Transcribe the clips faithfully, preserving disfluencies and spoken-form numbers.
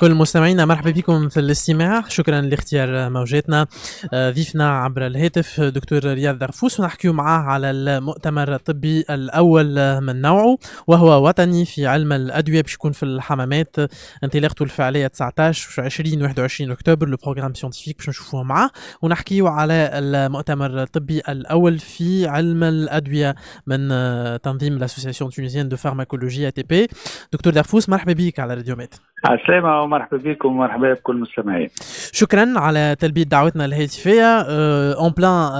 كل مستمعينا مرحبا بكم في الاستماع، شكرا لاختيار موجاتنا. ضيفنا عبر الهاتف دكتور رياض دغفوس، ونحكيو معاه على المؤتمر الطبي الاول من نوعه وهو وطني في علم الادويه باش يكون في الحمامات، انطلاقته الفعليه تسعطاش وعشرين وواحد وعشرين اكتوبر، لو بروغرام سيونتيفيك باش نشوفوه معاه ونحكيو على المؤتمر الطبي الاول في علم الادويه من تنظيم لاسوسياسيون تونيزيان دو فارماكولوجي اي تي بي. دكتور دغفوس مرحبا بك على راديو مات. السلامة ومرحبا بكم ومرحبا بكل المستمعين. شكرا على تلبية دعوتنا الهاتفية. اون بلان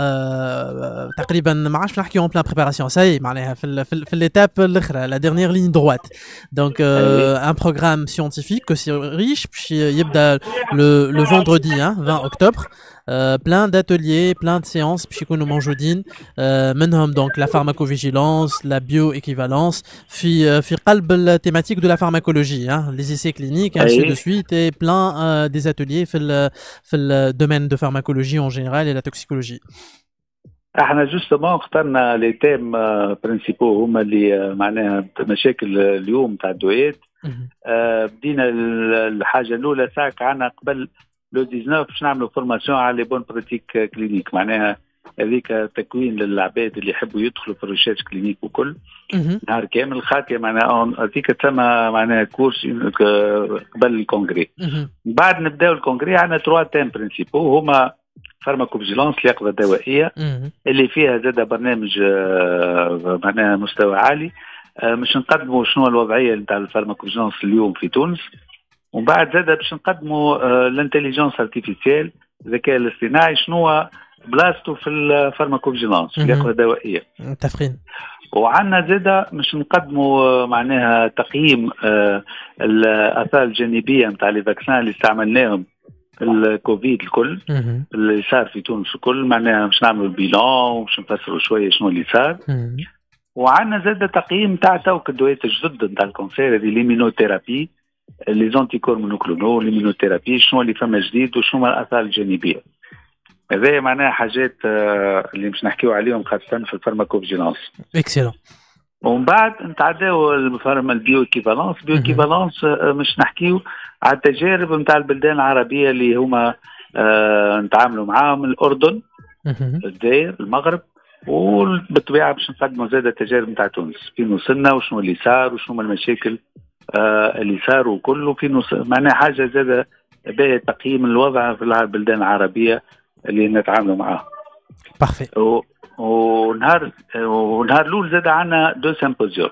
تقريبا ما عادش نحكي اون بلان بريباراسيون، ساي معناها في في ليتاب الاخرى، لا ديرنيير لين دروات. دونك ان بروغرام سيونتيفيك سي ريش باش يبدا لو فوندردي عشرين اكتوبر، بلان داتيليي بلان سيونس باش يكونوا موجودين منهم دونك لا فارماكوفيجيلانس، لا بيو ايكيفالونس في في قلب التيماتيك دو لا فارماكولوجي، لي زيسي كلينيك ainsi de suite et plein euh, des ateliers في le, في le domaine de pharmacologie en général et la toxicologie. احنا جوستومون اخترنا لي تيم برينسيبو هما اللي معناها مشاكل اليوم تاع الدويات. بدينا الحاجه الاولى ساعه عنا قبل لو تسعطاش باش نعملوا فورماسيون على لي بون براتيك كلينيك، معناها هذيك تكوين للعباد اللي يحبوا يدخلوا في الريشيرش كلينيك وكل نهار كامل خاطر معناها هذيك تسمى معناها كورس قبل الكونغري. بعد نبداو الكونغري عندنا تروا تيم برينسيبو هما فارماكوفيجيلانس، اليقظه الدوائيه اللي فيها زاده برنامج معناها مستوى عالي، مش نقدموا شنو الوضعيه نتاع الفارماكوفيجيلانس اليوم في تونس، وبعد زاده باش نقدموا الانتيليجونس ارتيفيسيال الذكاء الاصطناعي شنو بلاصتو في الفارماكوفيجيلانس في اليقظه الدوائيه. متفقين. وعندنا زاده مش نقدموا معناها تقييم الاثار الجانبيه نتاع لي فاكسان اللي استعملناهم الكوفيد الكل مم. اللي صار في تونس الكل، معناها باش نعملوا بيلون وباش نفسروا شويه شنو اللي صار. وعندنا زاده تقييم نتاع توك الدويات الجدد نتاع الكونسير، هذه ليمينوثيرابي، لي زونتيكور مونوكلونو، ليمينوثيرابي شنو اللي فما جديد وشنو الاثار الجانبيه. هذا معناها حاجات اللي مش نحكيو عليهم خاصة في الفارماكوفيجيلانس. اكسلون. ومن بعد نتعداو الفارما البيو ايكيفالونس، البيو ايكيفالونس مش نحكيو على التجارب نتاع البلدان العربية اللي هما آه نتعاملوا معاهم، الأردن، الجزائر، المغرب، وبالطبيعة باش نقدموا زاد التجارب نتاع تونس، فين وصلنا وشنو اللي صار وشنو المشاكل آه اللي صاروا وكل، وفين معناها حاجة زاد باهية تقييم الوضع في البلدان العربية اللي نتعاملوا معاه. بارفي. و... ونهار ونهار الاول زاد عندنا دو سيمبوزيوم.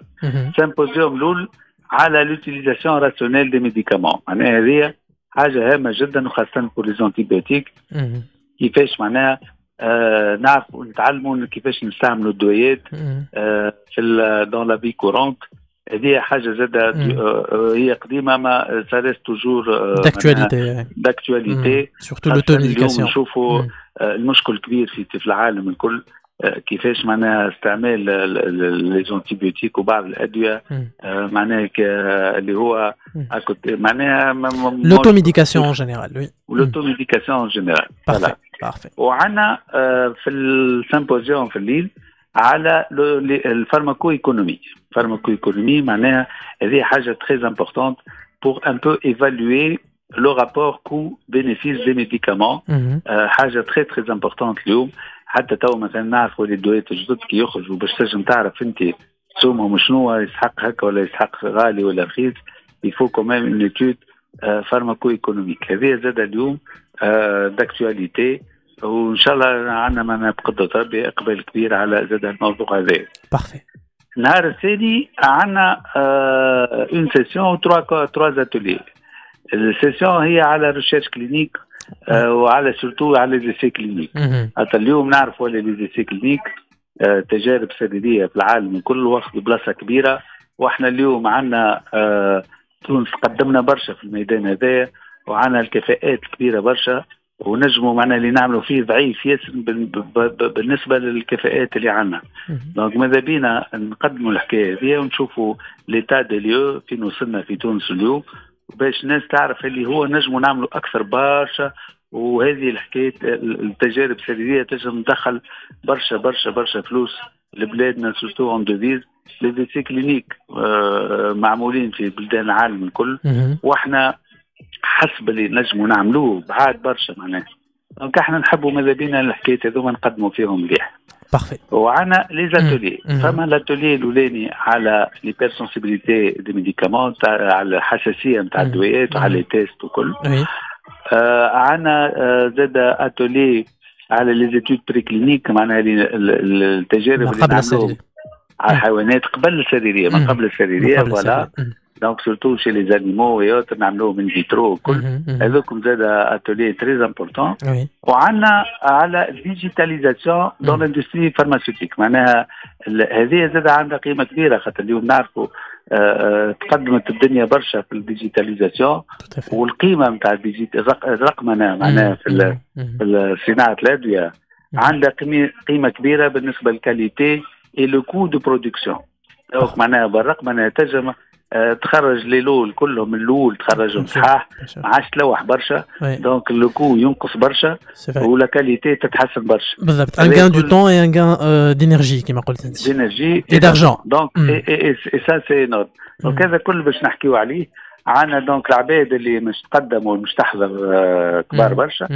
سيمبوزيوم الاول على لوتيليزاسيون راسيونيل دي ميديكامون، معناها هذه حاجه هامه جدا وخاصه في لي زونتيبيوتيك، كيفاش معناها آه نعرفوا نتعلموا كيفاش نستعملوا الدويات آه في ال... دون لا في كورونت، هذه حاجه زاد آه هي قديمه ما ساريس توجور داكتواليتي داكتواليتي سورتو لوتونيزاسيون. نشوفوا المشكل كبير في في العالم الكل كيفاش معناها استعمال لي زونتيبيوتيك وبعض الادويه معناها اللي هو معناها لوتوميديكاسيون اون جينيرال. وي لوتوميديكاسيون اون جينيرال. بارفي بارفي. وعندنا في السيمبوزيوم في الليل على الفارماكو ايكونومي. فارماكو ايكونومي معناها هذه حاجه تري امبورطونت بور ان بو ايفالوي لو رابور كو بينيفيس دي ميديكامون، حاجه تري تري امبورطونت اليوم. حتى تو مثلا نعرفوا الدويات الجدد كي يخرجوا باش تنجم تعرف انت سومهم شنو يسحق هكا ولا يسحق غالي ولا رخيص، يفو كومام اون ايتود فارماكو ايكونوميك، هذه زاد اليوم داكتواليتي، وان شاء الله عندنا بقدرة ربي اقبال كبير على زاد الموضوع هذا. بارفي. النهار الثاني عندنا اون سيسيون تروا تروا اتولي. السيسيون هي على ريشيرش كلينيك آه وعلى سورتو على ليزيسي كلينيك. حتى اليوم نعرفوا على ليزيسي كلينيك آه تجارب سريريه في العالم كل، واخذوا بلاصه كبيره، واحنا اليوم عندنا آه تونس قدمنا برشا في الميدان هذايا، وعندنا الكفاءات كبيره برشا، ونجموا معناها اللي نعملوا فيه ضعيف ياسر بالنسبه للكفاءات اللي عندنا. دونك ماذا بينا نقدموا الحكايه هذه ونشوفوا ليتا دي ليو فين وصلنا في تونس اليوم، باش الناس تعرف اللي هو نجموا نعملوا اكثر برشا، وهذه الحكايه التجارب السريريه تنجم تدخل برشا برشا برشا فلوس لبلادنا سورتو اون دوفيز. لي زيسي كلينيك معمولين في بلدان العالم الكل، واحنا حسب اللي نجموا نعملوه بعاد برشا معناها. دونك احنا نحبوا ماذا بينا الحكاية هذوما نقدموا فيهم مليح. بارفي. وعنا لي زاتولي، فما لاتولي الاولاني على لي بيرسونسيبيليتي دي ميديكامون، على الحساسية نتاع الدويات وعلى لي تيست وكل. آه عنا آه زاد اتولي على لي زيتود بري كلينيك، معناها التجارب اللي نعملوهم على الحيوانات قبل السريرية، من قبل السريرية فوالا. دونك سورتو شي لي زانيمو ويوتر نعملوهم من فيترو وكل، هذوكم زاد اتولي تري امبورتون. وعندنا على الديجيتاليزاسيون دون الاندستري فارماسيوتيك، معناها هذه زاد عندها قيمه كبيره، خاطر اليوم نعرفوا تقدمت الدنيا برشا في الديجيتاليزاسيون والقيمه نتاع الرقمنه معناها في صناعه الادويه عندها قيمه كبيره بالنسبه للكاليتي اي لو كو دو برودكسيون. دونك معناها بالرقمنه تجمع أه تخرج ليلول كلهم الاول تخرجهم صحاح، ما عادش تلوح برشا. دونك لوكو ينقص برشا ولا كاليتي تتحسن برشا. بالضبط، ان غان دو تون اي ان غان دينيرجي كما قلت انت، دينيرجي اي دارجون. دونك اي سا سي نوت. دونك هذا كل باش نحكيو عليه. عندنا دونك العباد اللي مش تقدموا مش تحضر كبار برشا.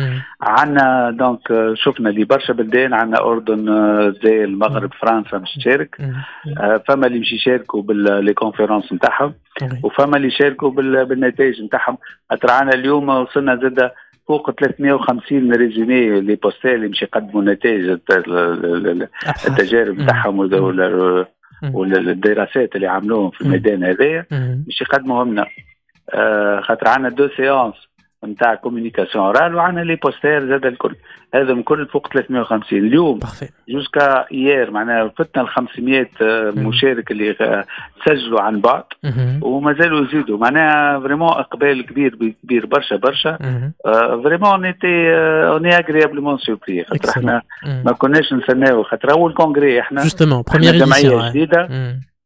عندنا دونك شفنا اللي برشا بلدان، عندنا اردن زي المغرب فرنسا مش تشارك، فما اللي مش يشاركوا باللي كونفيرونس نتاعهم، وفما اللي يشاركوا بالنتائج نتاعهم. ترانا اليوم وصلنا زاده فوق ثلاثمائة وخمسين ريزومي لي بوستال اللي مش يقدموا نتائج التجارب نتاعهم والدراسات اللي عملوهم في الميدان هذايا مش يقدموهم لنا. آه خاطر عندنا دو سيونس نتاع كوميونيكاسيون اورال وعندنا لي بوستير زاد الكل، هذا من كل فوق ثلاثمائة وخمسين اليوم جوسكا ايير، معناها فتنا ال خمسمائة مشارك اللي سجلوا عن بعد ومازالوا يزيدوا، معناها فريمون اقبال كبير كبير برشا برشا. آه فريمون اونيتي اوني اغريابلمون سوربري، خاطر احنا ما كناش نستناو، خاطر اول كونغري احنا جوستومون بروميير جمعيه جديده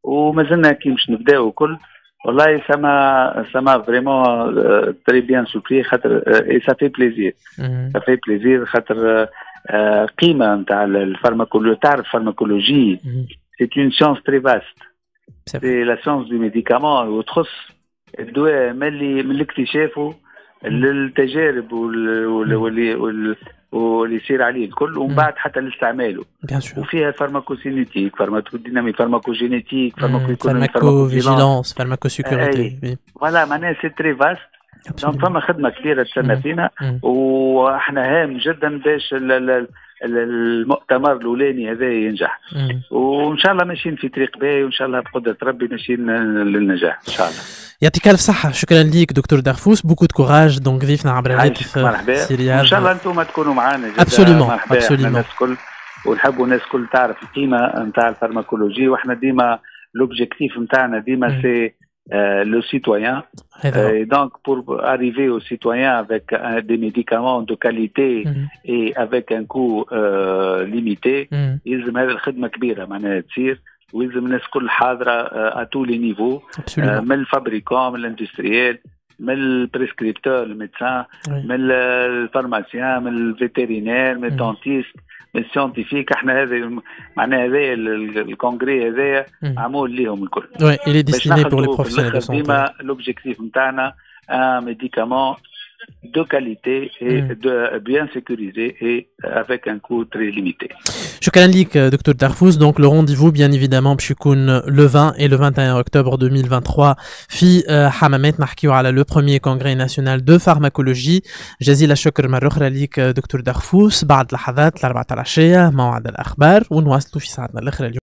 ومازلنا كي باش نبداو الكل. والله سما سما فريمون تري بيان سوبري، خاطر اي سا في بليزير، سا في بليزير خاطر قيمه نتاع الفارماكولوجي. تعرف الفارماكولوجي سي اون سيونس تري فاست، سي لا سيونس دو ميديكامون، وتخص الدواء ملي من اكتشافه للتجارب وال واللي يصير عليه الكل ومن بعد حتى لاستعماله. وفيها فارماكوسينيتيك، فارماكودينامي، فارماكوجينيتيك، فارماكويكونوميك، فارماكوفيجيلانس، فارماكوسيكوريتي. فوالا معناها سي تري فاست. دونك فما خدمه كبيره تستنى فينا، واحنا هام جدا باش المؤتمر الاولاني هذا ينجح، وان شاء الله ماشيين في طريق باهي، وان شاء الله بقدره ربي ماشيين للنجاح ان شاء الله. يعطيك الف صحه، شكرا ليك دكتور دغفوس، بوكو دو كوراج. دونك ضيفنا عبر الهاتف، مرحبا، ان شاء الله انتم تكونوا معنا. ابسوليومون ابسوليومون، الناس الكل ونحبوا الناس الكل تعرف القيمه نتاع الفارماكولوجي، واحنا ديما لوبجيكتيف نتاعنا ديما سي Euh, le citoyen. Euh, et donc, pour arriver aux citoyens avec euh, des médicaments de qualité mm-hmm. et avec un coût euh, limité, mm-hmm. ils aiment la khidma kbira, معناها تصير، ويلزم الناس كل حاضرة à tous les niveaux, من الفابريكون، من الاندستريال، من البريسكريبتور، الميدسان، من الفارماسيان، من الفيتيرينير، من الدونتيست، من السيانتيفيك. احنا هذا معناها هذايا الكونغري هذايا معمول ليهم الكل. وي الي ديستيني بور لي بروفيسيونيل دو سونتي. ديما لوبجيكتيف نتاعنا ان ميديكامون de qualité et de bien sécurisé et avec un coût très limité. شكرا لك دكتور دغفوس. donc le rendez-vous bien évidemment باش يكون le vingt et le vingt et un octobre deux mille vingt-trois في حمامات، نحكيو على لو بروميير كونغري ناسيونال دو فارماكولوجي. جزيل الشكر مره اخرى لك دكتور دغفوس. بعد لحظات الاربعه العشيه موعد الاخبار ونواصلوا في ساعتنا الاخرى.